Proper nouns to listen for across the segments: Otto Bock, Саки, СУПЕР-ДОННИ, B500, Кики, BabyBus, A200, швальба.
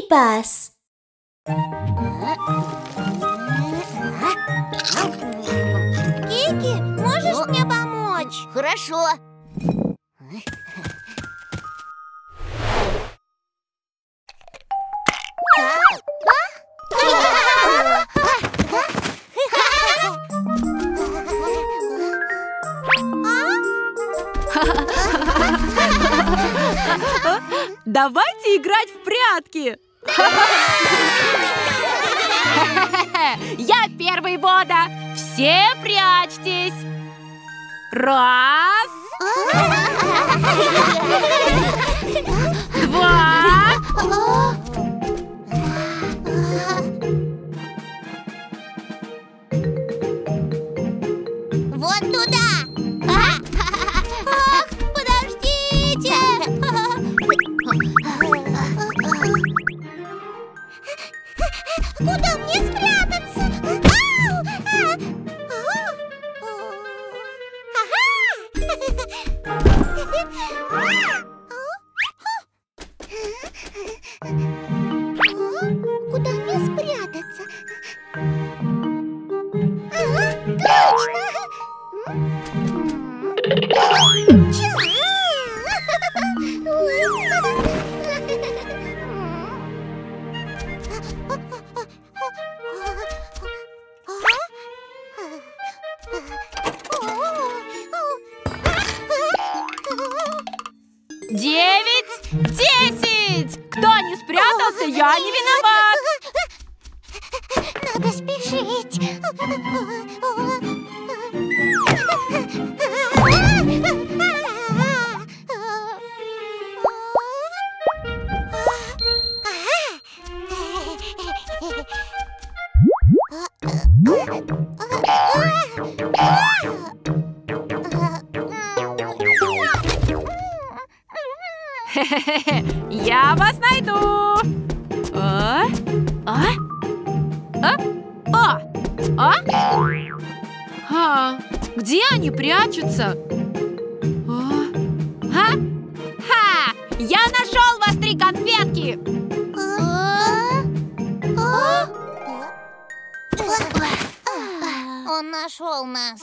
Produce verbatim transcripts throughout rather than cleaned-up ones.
Бибас. Кики, можешь мне помочь? Хорошо. Давайте играть в прятки! Я первый, Бода! Все прячьтесь! Раз! Два! Вот туда! Ах, подождите! Куда мне спрятаться? Куда мне спрятаться? Ага, точно! Девять, десять! Кто не спрятался, я не виноват! Надо спешить! Я вас найду! А? А? А? А? А? А? Где они прячутся? А? А? Ха! Я нашел вас, три конфетки! Он нашел нас.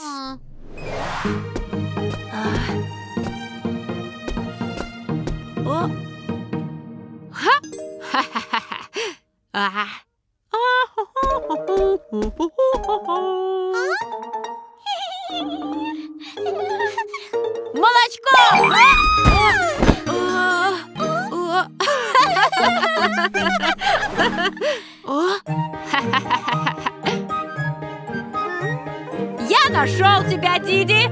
Я нашел тебя, Диди!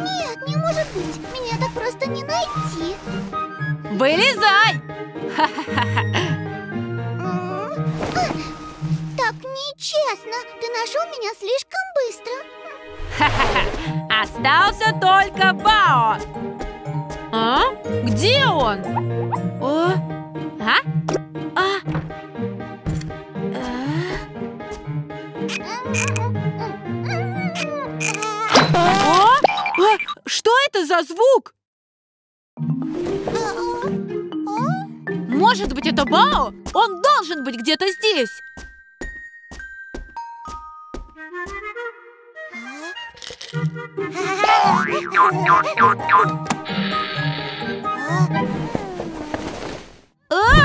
Нет, не может быть! Меня так просто не найти! Вылезай! Так нечестно! Ты нашел меня слишком быстро! Остался только Бао! А? Где он? О? А? А? А? А? Что это за звук? Может быть, это Бао? Он должен быть где-то здесь. А?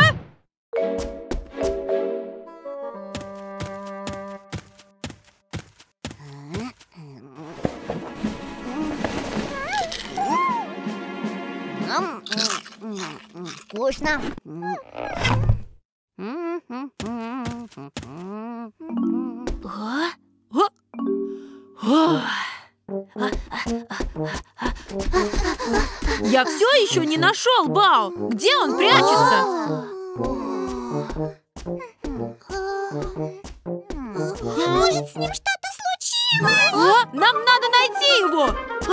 Вкусно. Я все еще не нашел Бао. Где он прячется? Может, с ним что-то случилось? А? Нам надо найти его. А?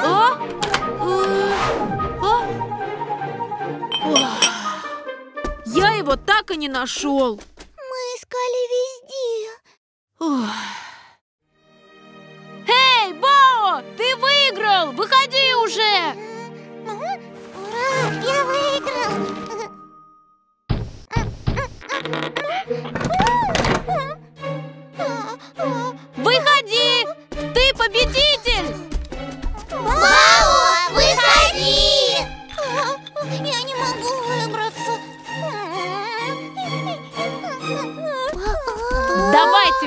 А? Я его так и не нашел. Мы искали везде. Эй, Бао, ты выиграл! Выходи уже!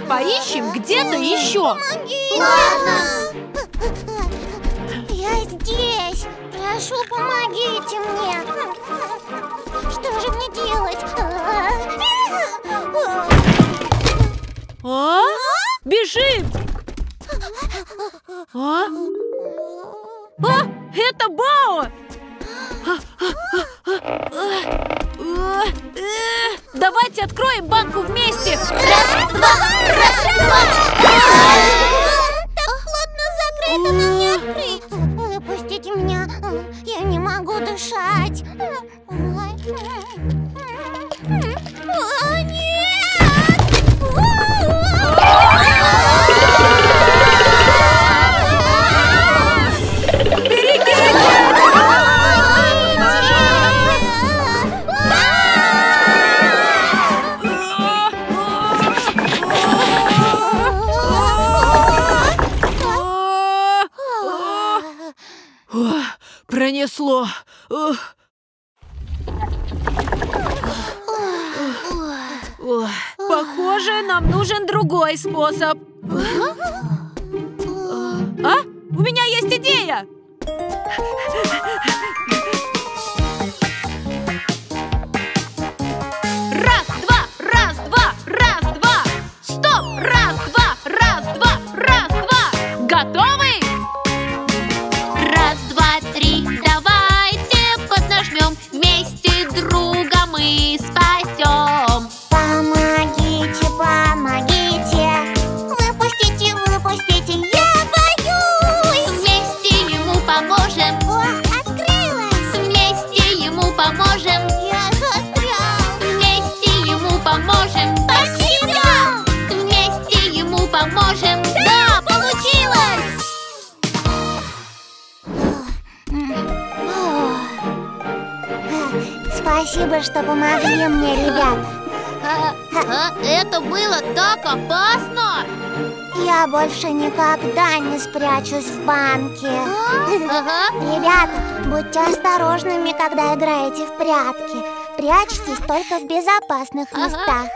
поищем где-то еще. Помоги! Ладно. Я здесь. Прошу, помогите мне. Что же мне делать? А? Бежим! А? А? Это Бао! Давайте откроем банку вместе. Раз, два, раз, два. Так плотно закрыто, нам не открыть. Выпустите меня, я не могу дышать. О, нет! Берегите! Пронесло. Похоже, нам нужен другой способ. А? У меня есть идея! Раз, два, раз, два, раз, два! Стоп! Раз, два, раз, два, раз, два! Готовы? Раз, два, три, давайте поднажмем, вместе друга мы спасем. Помогите, помогите, выпустите, выпустите, я боюсь. Вместе ему поможем. О, открылась. Вместе ему поможем. Я застрял. Вместе ему поможем. Спасибо. Вместе ему поможем. Да, получилось. Спасибо, что помогли мне, ребят. Это было так опасно! Я больше никогда не спрячусь в банке. Ребята, будьте осторожными, когда играете в прятки. Прячьтесь только в безопасных местах.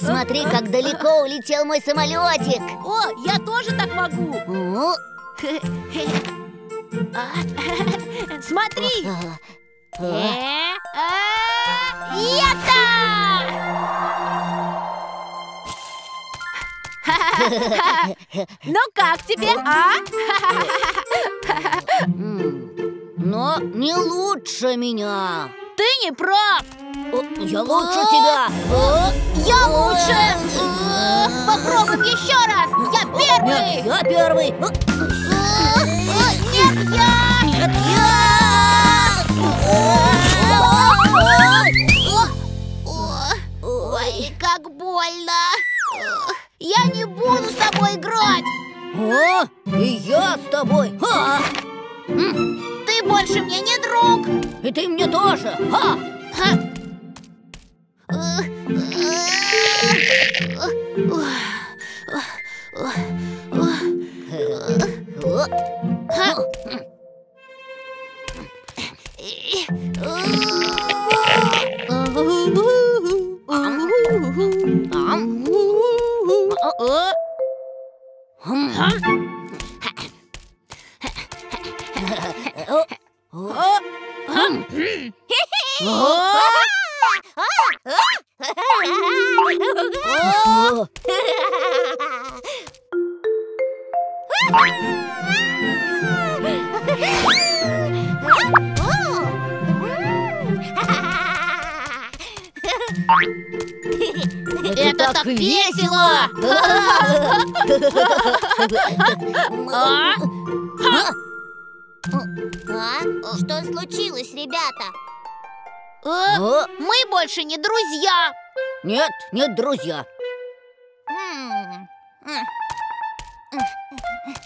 Смотри, как далеко улетел мой самолетик. О, я тоже так могу. Смотри. Я-то! Ну как тебе, а? Но не лучше меня. Ты не прав. Я лучше тебя. Я лучше. Попробуем еще раз. Я первый. Нет, я первый. Нет, я. Нет, я. Ой, как больно. Я не буду с тобой играть. О, и я с тобой. Ты больше мне не друг. И ты мне тоже. Это так весело! Что случилось, ребята? Мы больше не друзья! Нет, нет, друзья!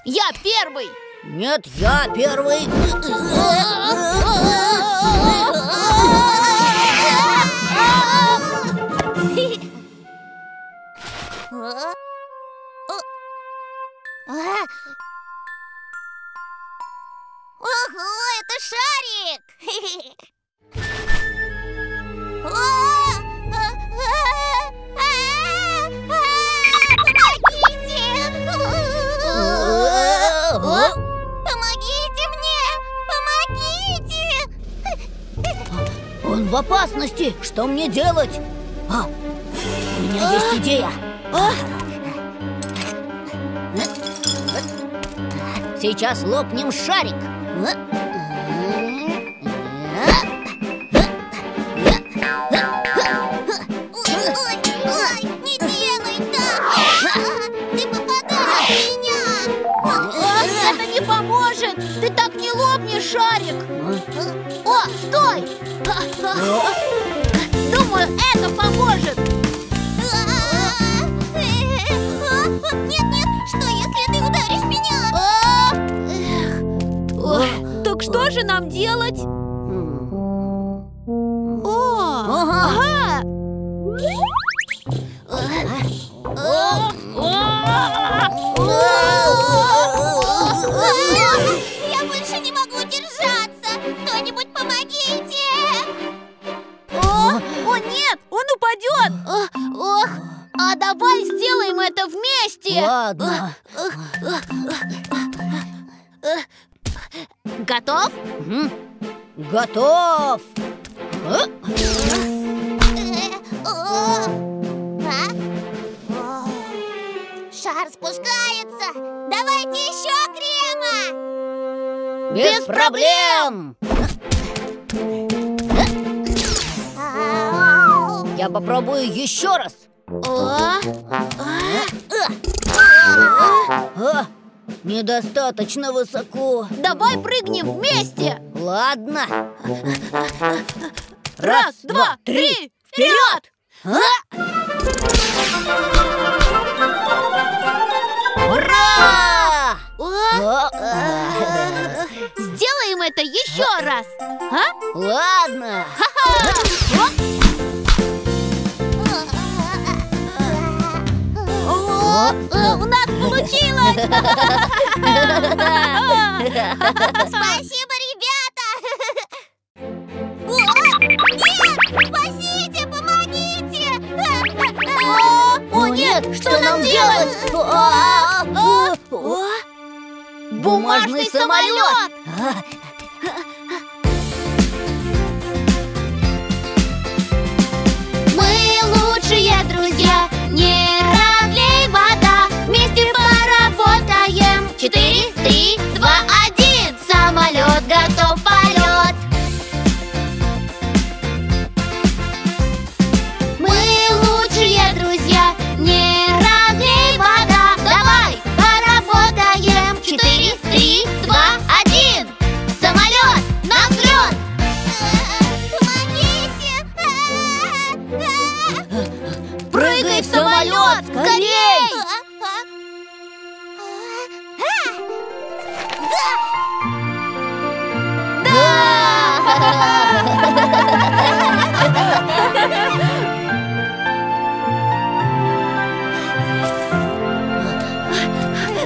Я первый! Нет, я первый! в опасности. Что мне делать? А, у меня а? есть идея. А? Сейчас лопнем шарик. Ты так не лопни шарик. О, стой! Думаю, это поможет. Нет, нет, что если ты ударишь меня? Так что же нам делать? Ладно. Готов? Угу. Готов. Шар спускается. Давайте еще крема. Без, Без проблем. проблем. Я попробую еще раз. О, а, недостаточно высоко. Давай прыгнем вместе. Ладно. Раз, Раз два, два, три. Вперед! А? Ура! А? А? Сделаем это еще а? раз. А? Ладно. Ха-ха! У нас получилось! Спасибо, ребята! Нет! Спасите! Помогите! О, нет! Что нам делать? Бумажный самолет! Мы лучшие друзья! Четыре, три, два, один. Самолет готов, полет. Мы лучшие друзья, не разлей вода. Давай поработаем. Четыре, три, два, один. Самолет на взлет. Помогите! Прыгай в самолет, скорей!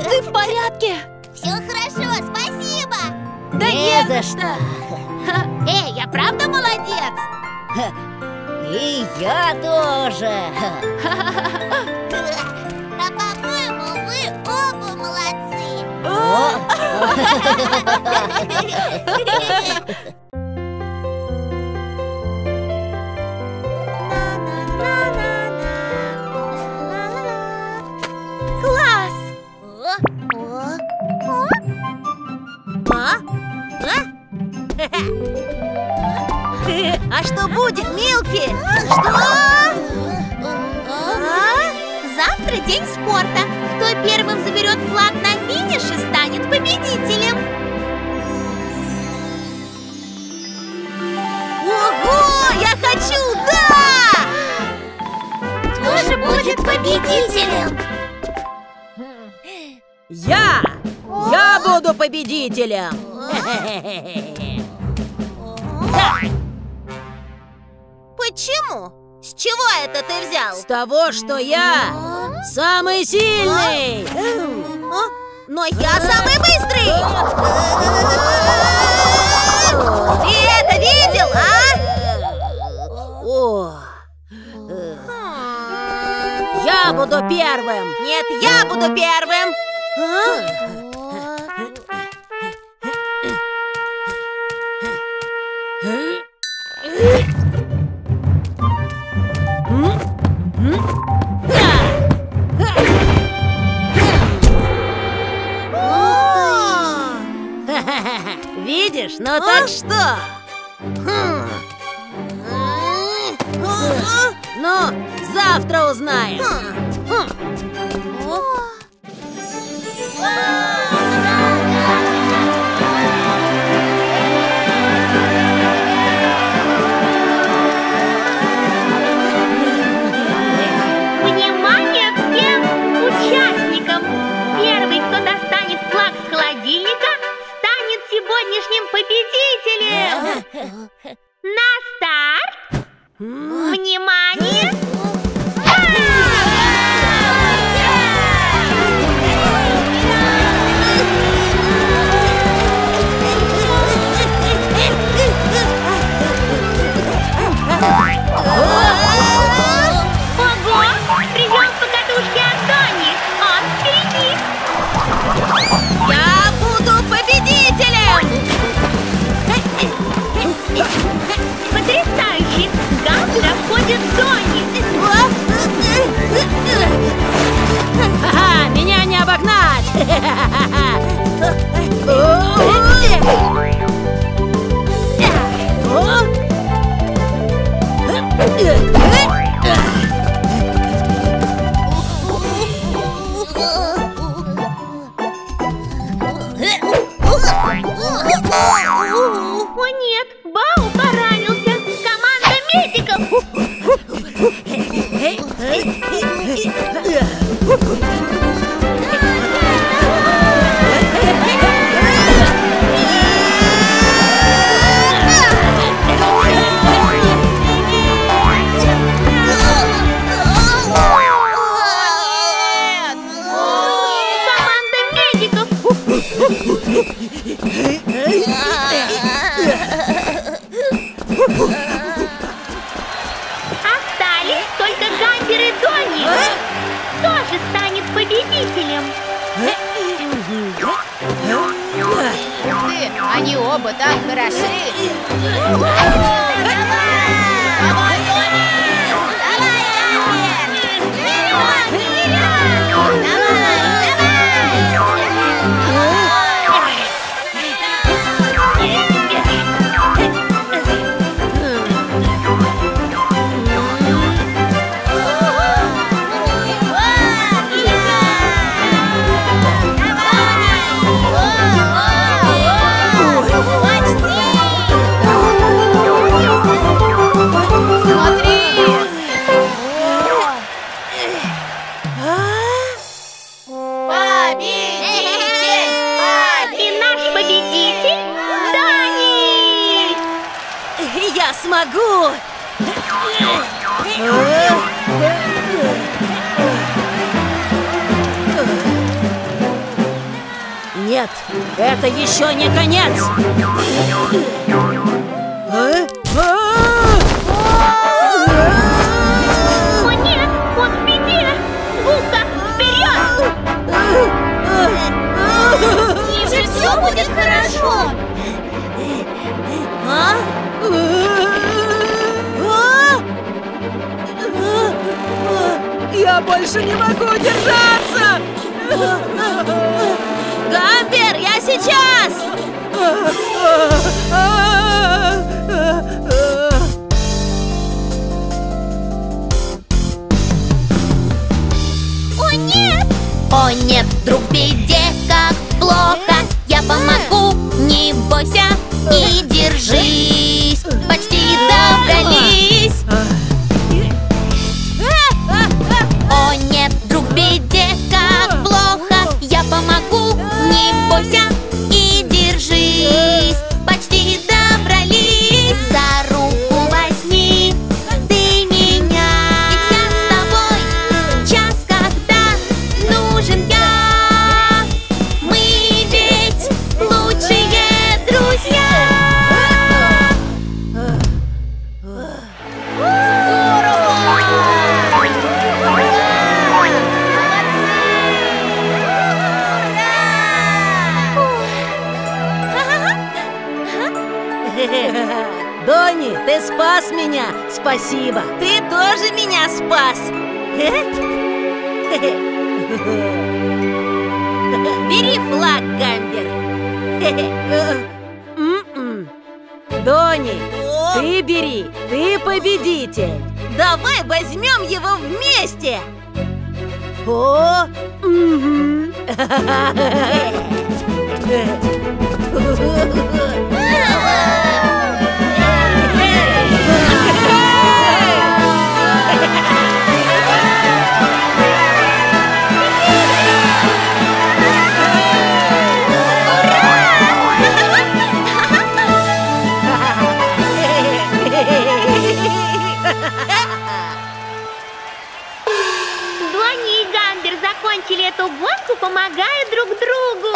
Ты в порядке? Все хорошо, спасибо. Да не за что. Эй, я правда молодец? И я тоже. Да, по-моему, вы оба молодцы. А что будет, Милки? Что? А? Завтра день спорта. Кто первым заберет флаг на финише, станет победителем. Ого, я хочу, да! Кто же будет победителем? Я! Я буду победителем! Почему? С чего это ты взял? С того, что я самый сильный! Но я самый быстрый! Ты это видел, а? Я буду первым! Нет, я буду первым! Видишь, ну так что? Ну, завтра узнаем. Внимание всем участникам! Первый, кто достанет флаг с холодильника, станет сегодняшним победителем! На старт! Внимание! Ага, меня не обогнать! О нет, Бау поранился! Команда медиков! Они оба так хороши! Давай, давай, смогу! Нет, это еще не конец! О нет, он в беде! Бука, вперед! Ниже все будет хорошо! А? Я больше не могу держаться! Гамбер, я сейчас! О нет! О нет, вдруг беде, как плохо! Я помогу, не бойся и держись! Почти добрались! О нет, вдруг беде, как плохо! Я помогу, не бойся и держись! Почти добрались! За руку возьми ты меня! Ведь я с тобой сейчас, когда нужен я! Мы ведь лучшие друзья! спасибо. Ты тоже меня спас. Бери флаг, Гамбер. Донни, ты бери, ты победитель. Давай возьмем его вместе. О, эту гонку, помогая друг другу.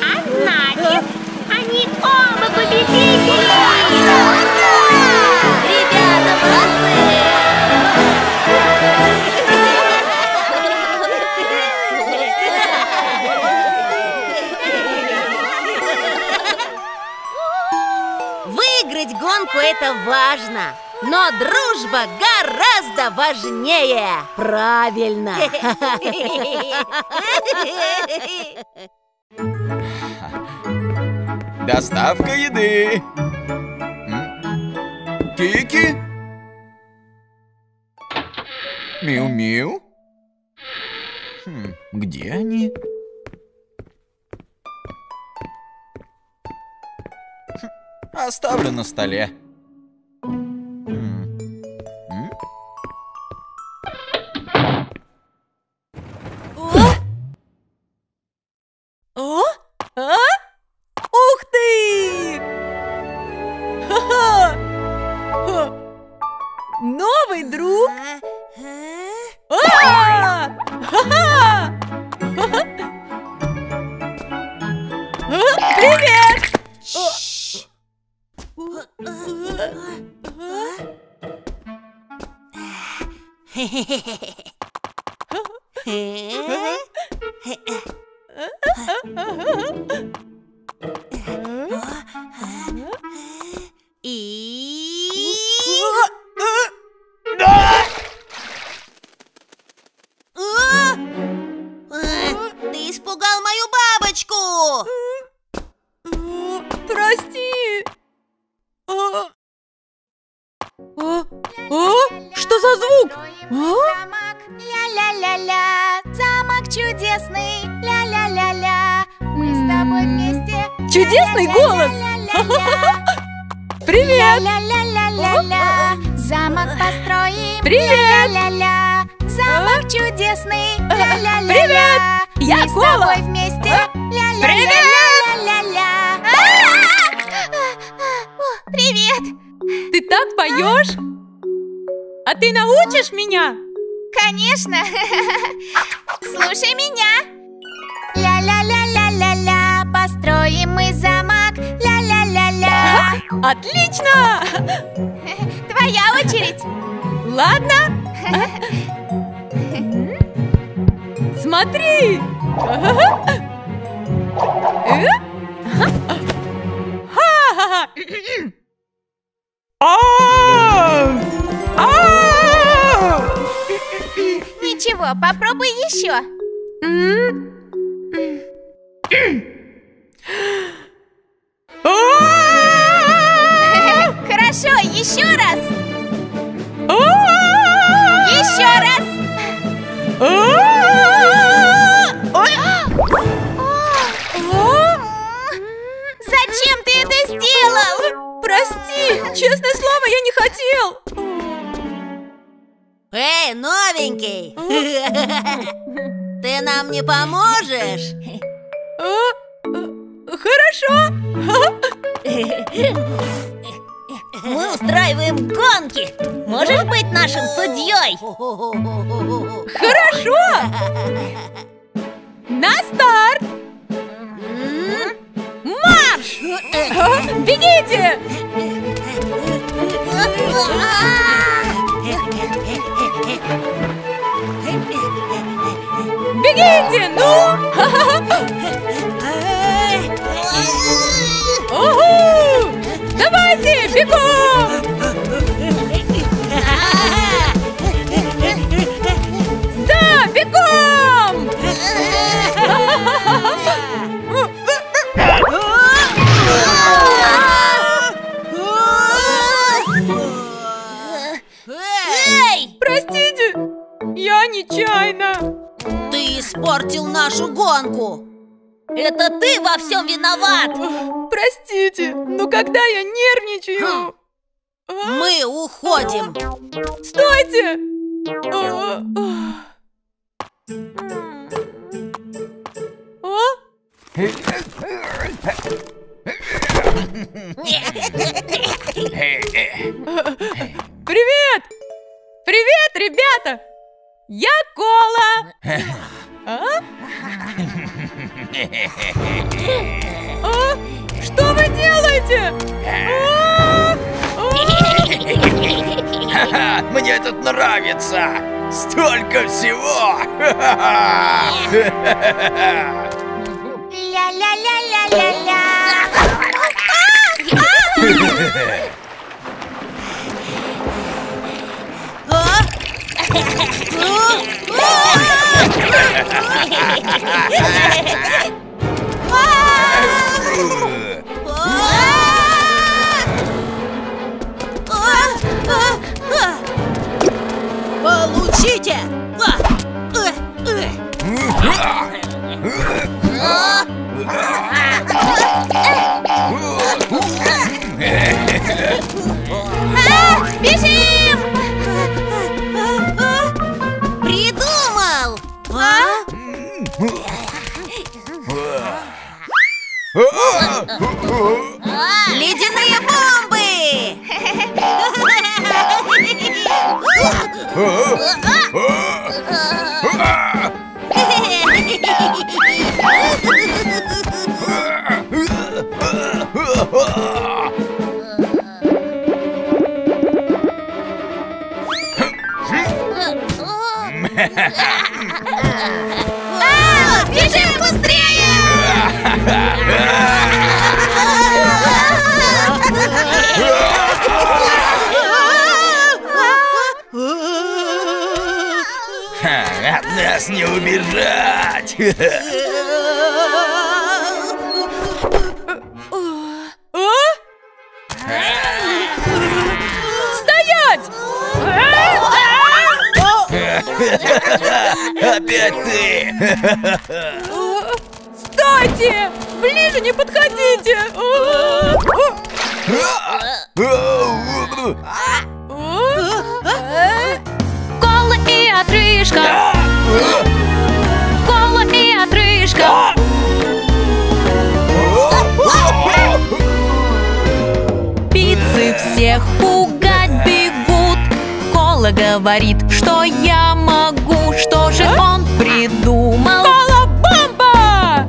А значит, они оба победители! Ребята, молодцы! Выиграть гонку — это важно, но дружба гораздо важнее. Правильно. Доставка еды. Кики? Миу-миу? Хм, где они? Оставлю на столе. Давайте, бегом! нечаянно. Ты испортил нашу гонку. Это ты во всем виноват. Простите, но когда я нервничаю... Мы уходим. Стойте! Привет! Привет, ребята! Я Кола! А? А? Что вы делаете? А? А? Мне тут нравится! Столько всего! Ля-ля-ля-ля-ля-ля! Получите! Бежим! Придумал! Ледяные бомбы! А, бежим быстрее! От нас не убежать! Опять ты! Стойте! Ближе не подходите! Кола и отрыжка! Кола и отрыжка! Пиццы всех пугать бегут! Кола говорит, что я могу. Что же он придумал? Кола-бомба!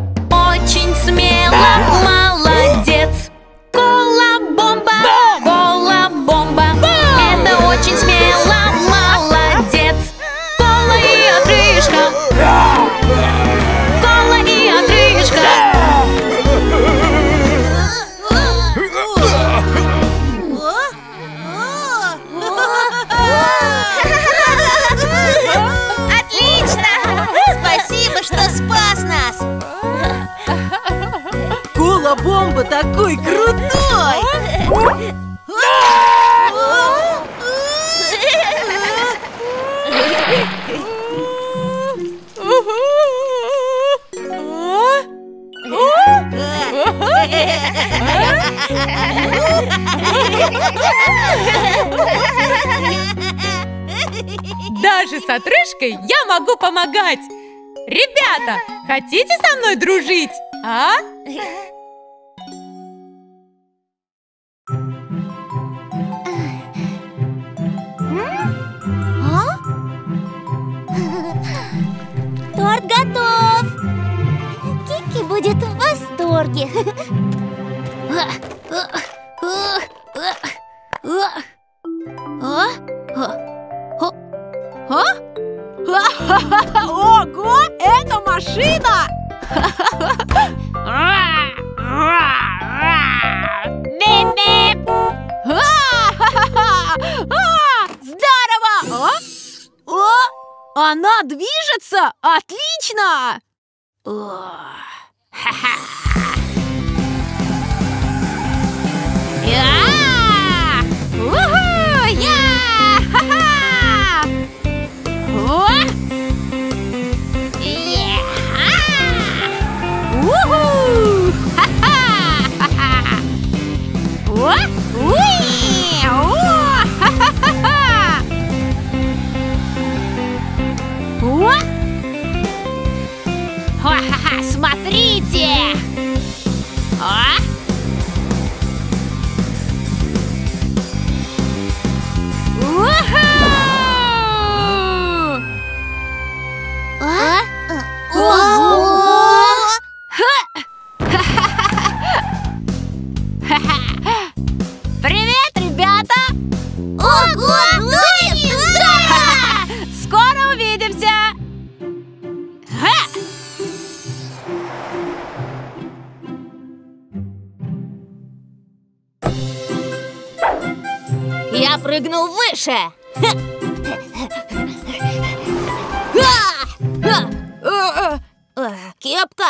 Очень смело, молодец! Кола-бомба! Кола-бомба! Это очень смело, молодец! Кола и отрыжка! Кола и отрыжка! Спасибо, что спас нас! Кола-бомба такой крутой! Даже с отрыжкой я могу помогать! Ребята, хотите со мной дружить, а? Торт готов! Кики будет в восторге! Ого, это машина! Бип-бип! Здорово! О, она движется! Отлично! Я! О! прыгнул выше. Кепка.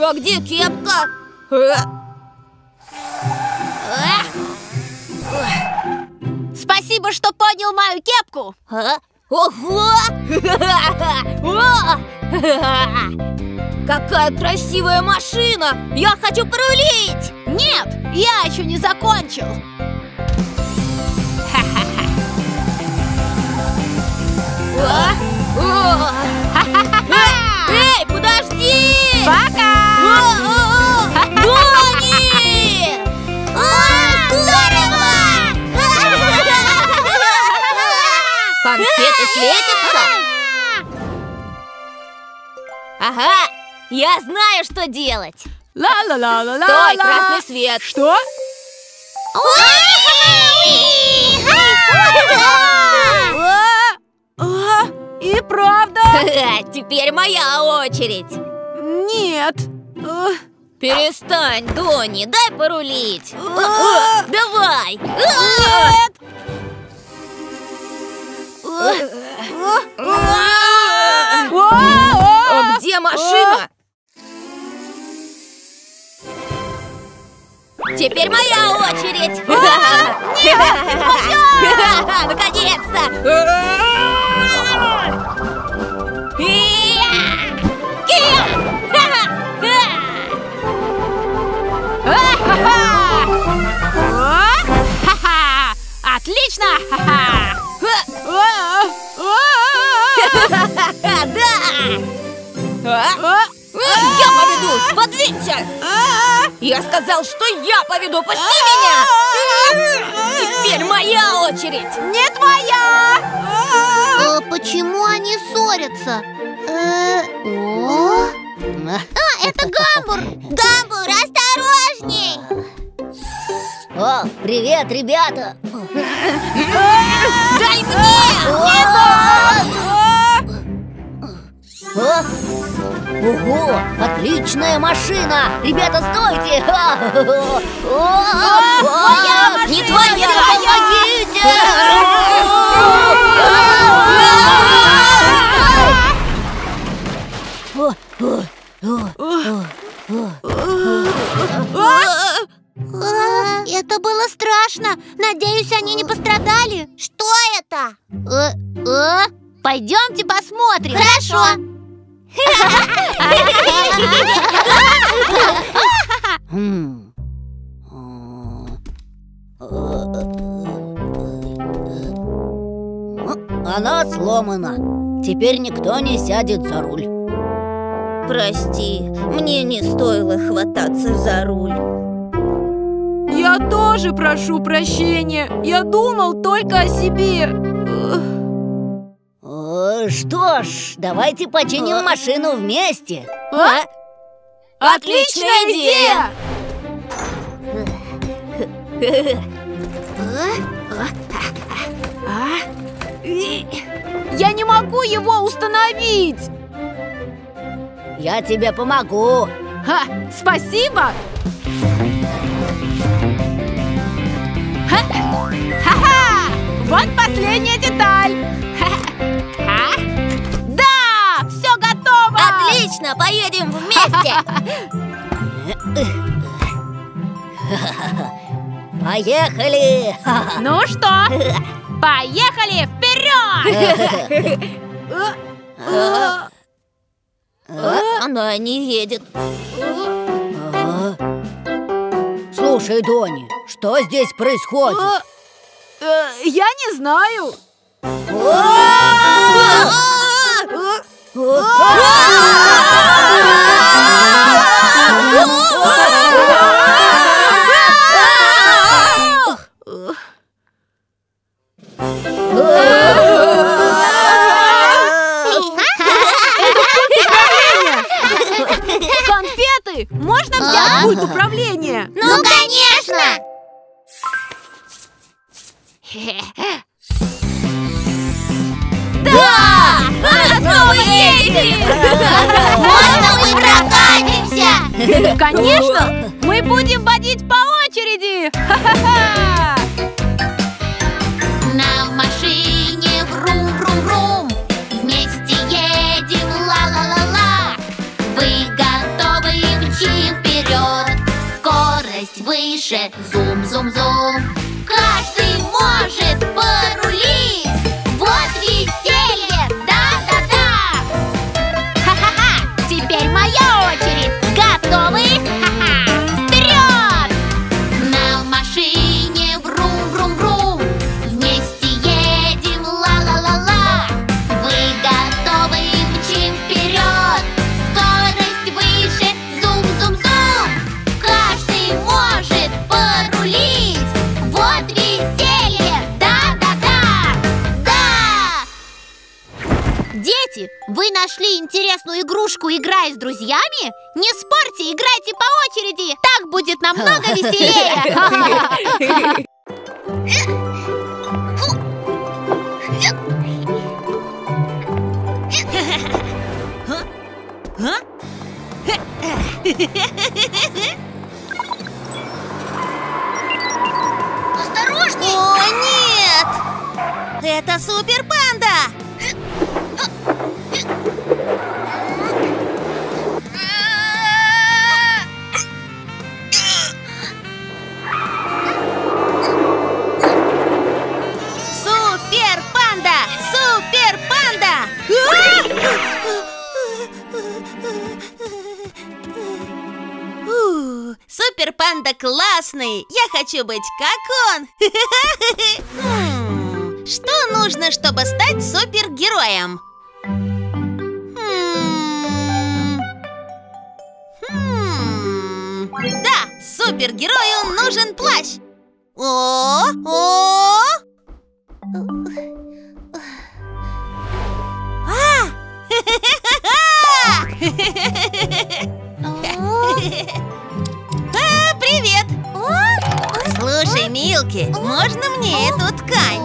А где кепка? Спасибо, что поднял мою кепку. Ого! Какая красивая машина! Я хочу порулить! Нет, я еще не закончил. Эй, подожди! Пока! Донни! Здорово! Конфеты светятся? Ага, я знаю, что делать. Ла-ла-ла-ла-ла. Стой, красный свет. Что? И правда? Теперь моя очередь. Нет. Перестань, Донни, дай порулить. Давай. Нет. А где машина? Теперь моя очередь. Наконец-то. Отлично! Да! Я поведу! Подвинься! Я сказал, что я поведу! Пусти меня! Теперь моя очередь! Не твоя! Почему они ссорятся? А, это Гамбур! Гамбур, осторожней! О, привет, ребята! Дай мне! Ого, отличная машина! Ребята, стойте! Не твоя! Помогите! Это было страшно. Надеюсь, они не пострадали. Что это? Пойдемте посмотрим. Хорошо. Она сломана. Теперь никто не сядет за руль. Прости, мне не стоило хвататься за руль. Я тоже прошу прощения. Я думал только о себе. Что ж, давайте починим машину вместе. А? Отличная идея! Я не могу его установить. Я тебе помогу. Ха, спасибо. Ха-ха! Вот последняя деталь! Ха-ха. Да! Все готово! Отлично! Поедем вместе! Поехали! Ну что? Поехали! Вперед! Она не едет. Слушай, Донни, что здесь происходит? Я не знаю. Конфеты! Можно взять пульт управления? Ну, конечно! Да! Снова едем! Можно мы прокатимся? Конечно! Мы будем водить по очереди! На машине врум-врум-врум, вместе едем ла-ла-ла-ла. Вы готовы, мчим вперед, скорость выше, зум-зум-зум. Каждый может порулить, вот веселье, да-да-да! Ха-ха-ха, теперь моя очередь, готовы? Ха-ха, вперед! На машине врум-врум-врум, вместе едем ла-ла-ла-ла. Вы готовы, мчим вперед, скорость выше, зум-зум-зум. Каждый может порулить, вот веселье, да-да-да, да! Дети, вы нашли интересную игрушку, играя с друзьями? Не спорьте, играйте по очереди, так будет намного веселее! Осторожней! О, нет! Это супер-панда! Супер-панда! Супер-панда! Супер-панда классный! Я хочу быть как он! Что нужно, чтобы стать супергероем? Хм... Хм... Да, супергерою нужен плащ. О, о, а! А, привет! Слушай, Милки, можно мне эту ткань?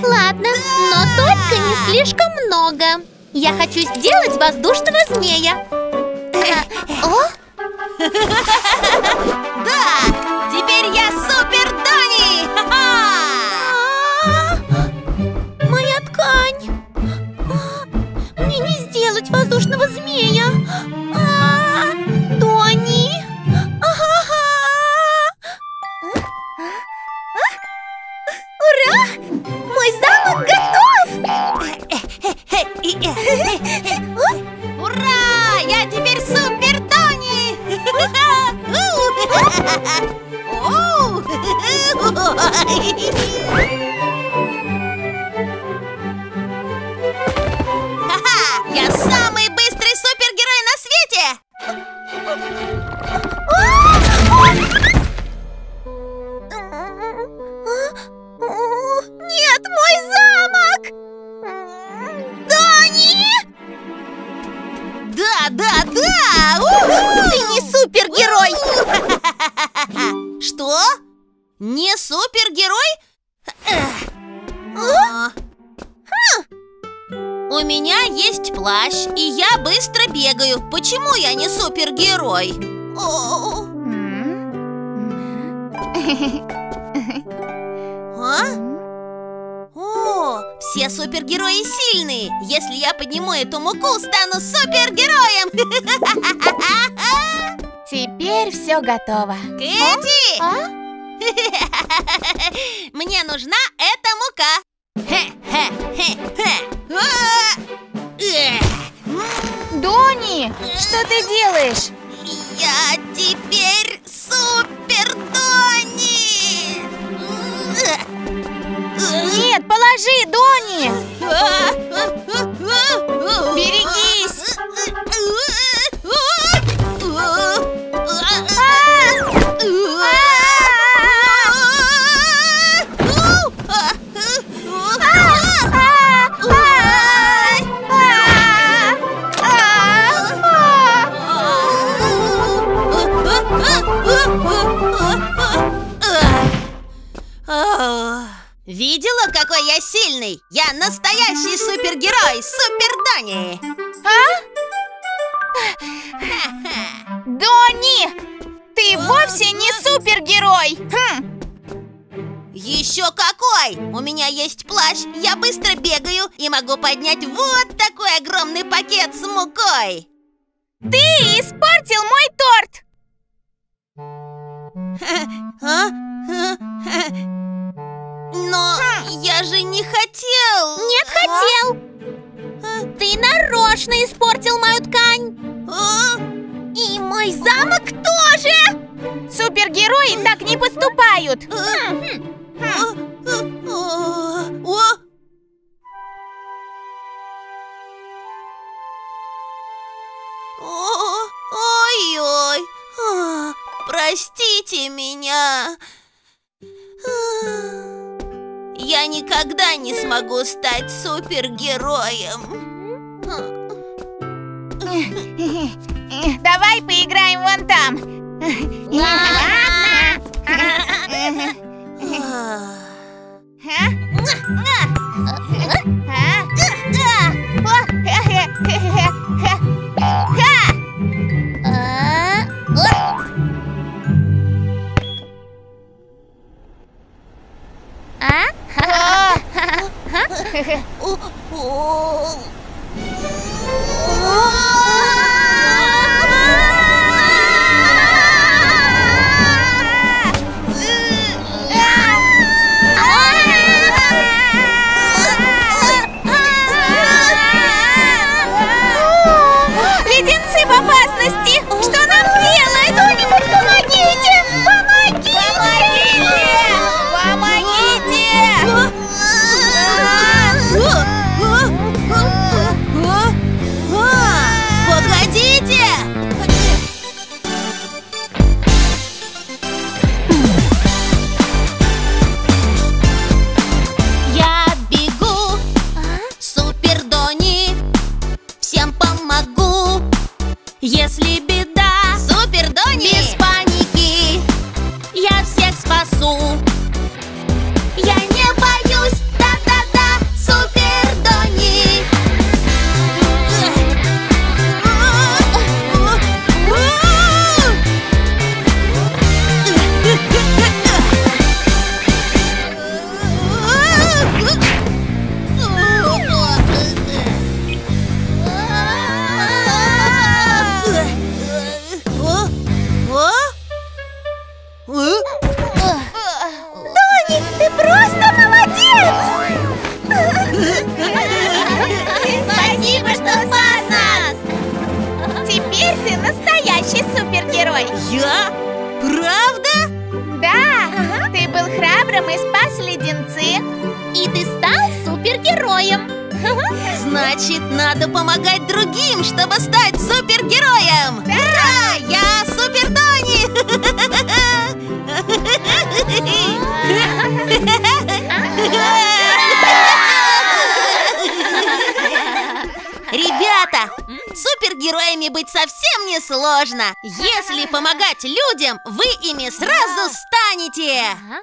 Ладно, но только не слишком много. Я хочу сделать воздушного змея. О? Да, теперь я Супер-Донни! Моя ткань! Мне не сделать воздушного змея. Донни! Ура! Мой замок готов! Ура! Я теперь Супер-Донни! Я самый быстрый супергерой на свете! Нет, мой замок! Донни! Да, да, да! У-ху! Ты не супергерой! Что? Не супергерой? У меня есть плащ, и я быстро бегаю. Почему я не супергерой? А? О, все супергерои сильные. Если я подниму эту муку, стану супергероем. Теперь все готово. Кэти! А? Мне нужна эта мука. Донни, что ты делаешь? Я теперь Супер-Донни! Нет, положи, Донни! Берегись! Видела, какой я сильный? Я настоящий супергерой, Супер-Донни! А? Донни, ты вовсе не супергерой. Хм. Еще какой! У меня есть плащ, я быстро бегаю и могу поднять вот такой огромный пакет с мукой. Ты испортил мой торт! Но я же не хотел! Нет, хотел! Ты нарочно испортил мою ткань! И мой замок тоже! Супергерои так не поступают! Ой-ой, простите меня. Я никогда не смогу стать супергероем. Давай поиграем вон там. Если беда, Супер-Донни, без паники, я всех спасу. Я не боюсь, да-да-да, Супер-Донни. Я? Правда? Да, ага. Ты был храбрым и спас леденцы. И ты стал супергероем. Значит, надо помогать другим, чтобы стать супергероем. Да. Ура! Я Супер-Донни! Ребята! Супергероями быть совсем не сложно. Если помогать людям, вы ими сразу станете.